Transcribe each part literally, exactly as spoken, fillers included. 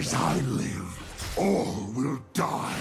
As I live, all will die.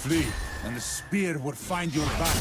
Flee, and the spear will find your back.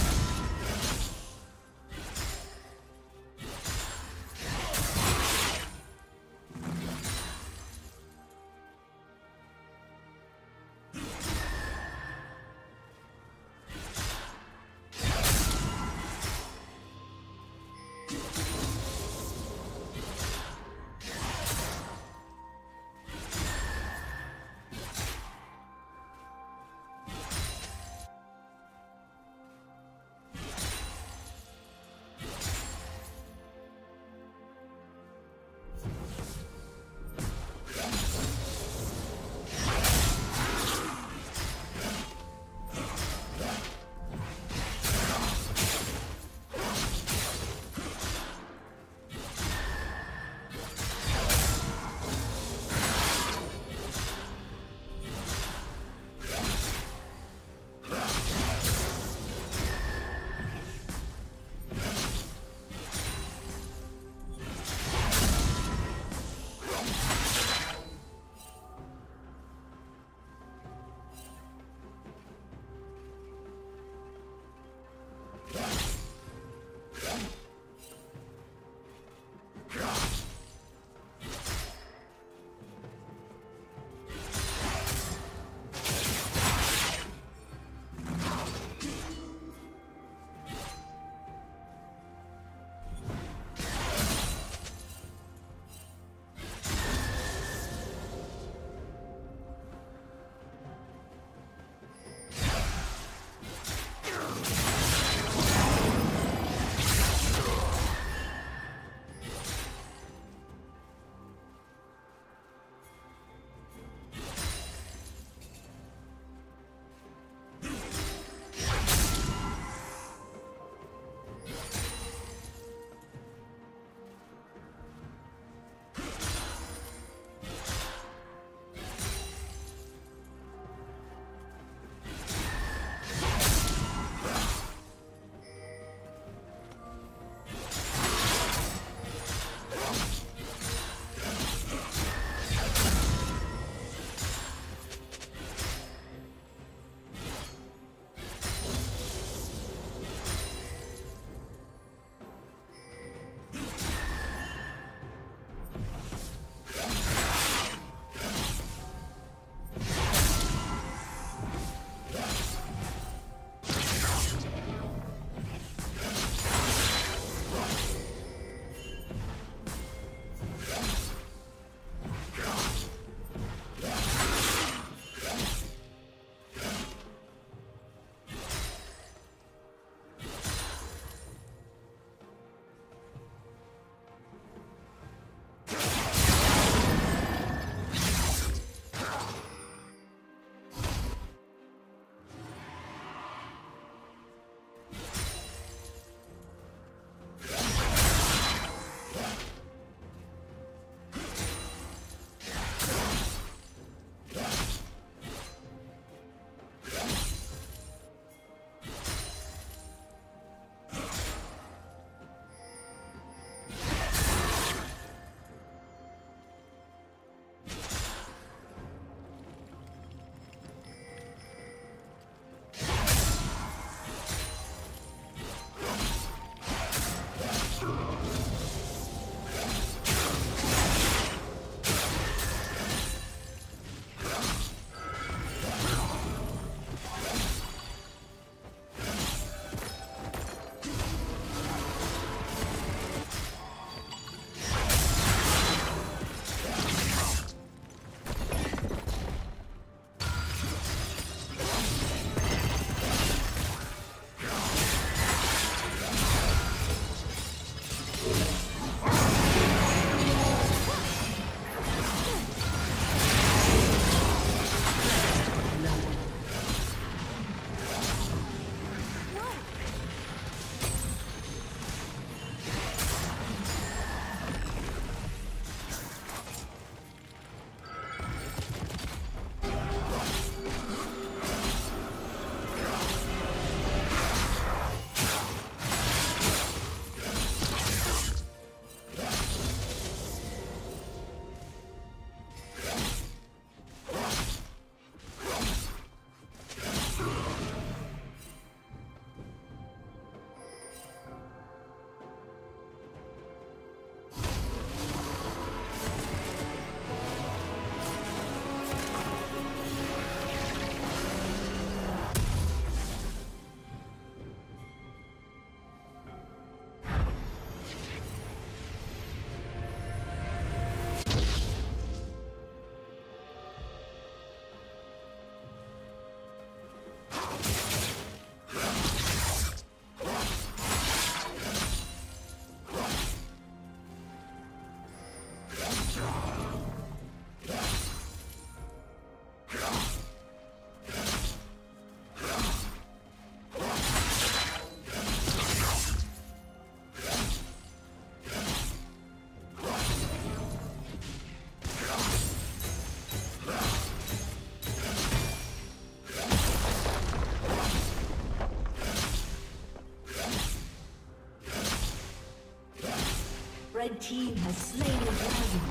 team has slain the dragon.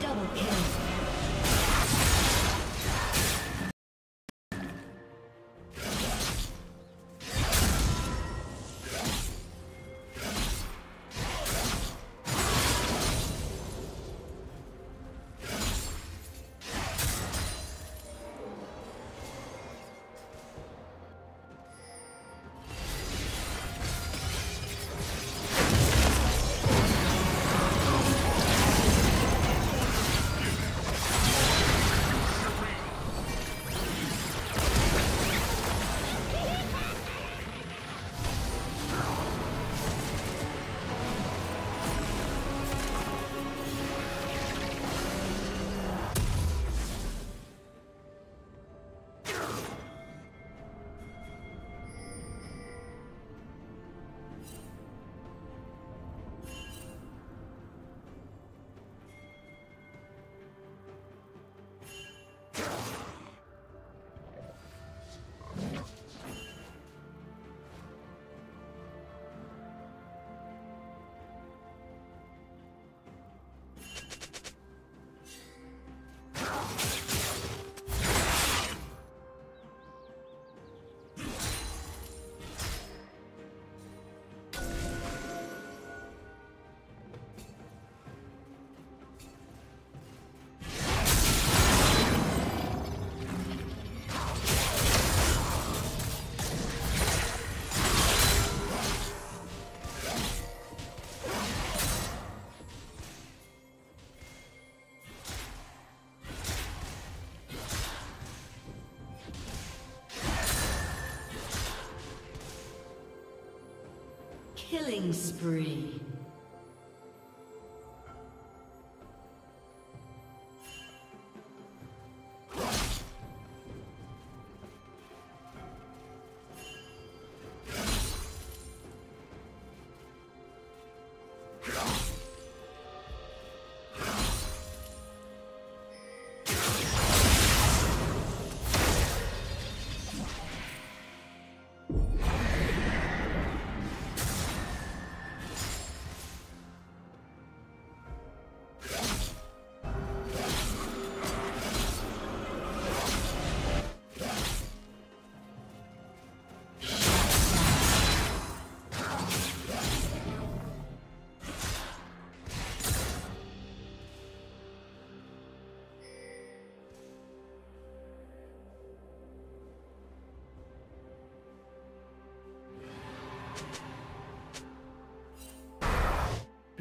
Double kill. Killing spree.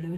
Blue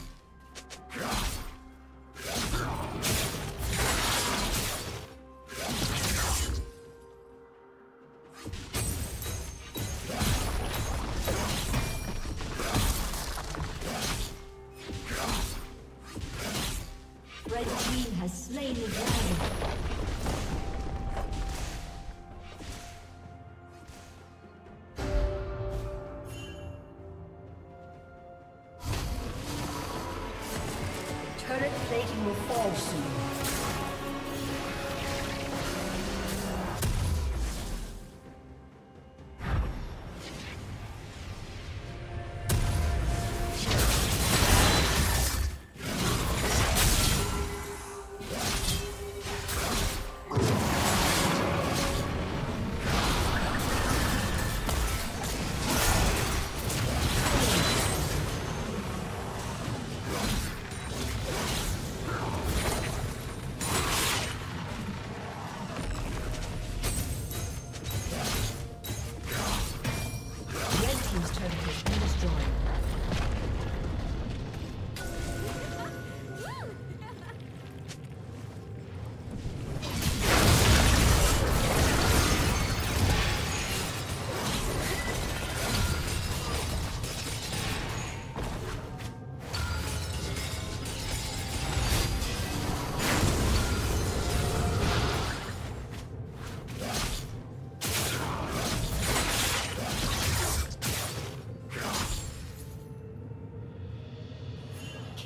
Red team has slain the dragon.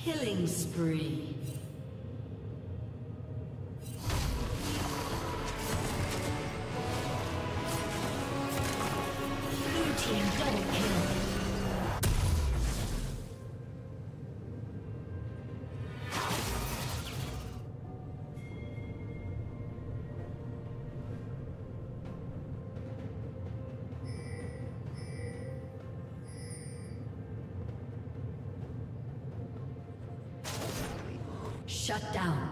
Killing spree. Blue team double kill. Shut down.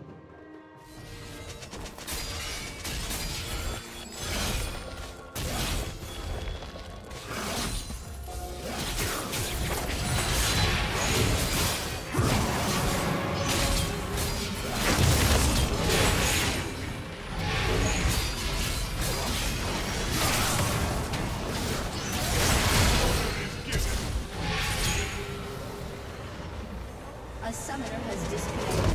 A summoner has disconnected.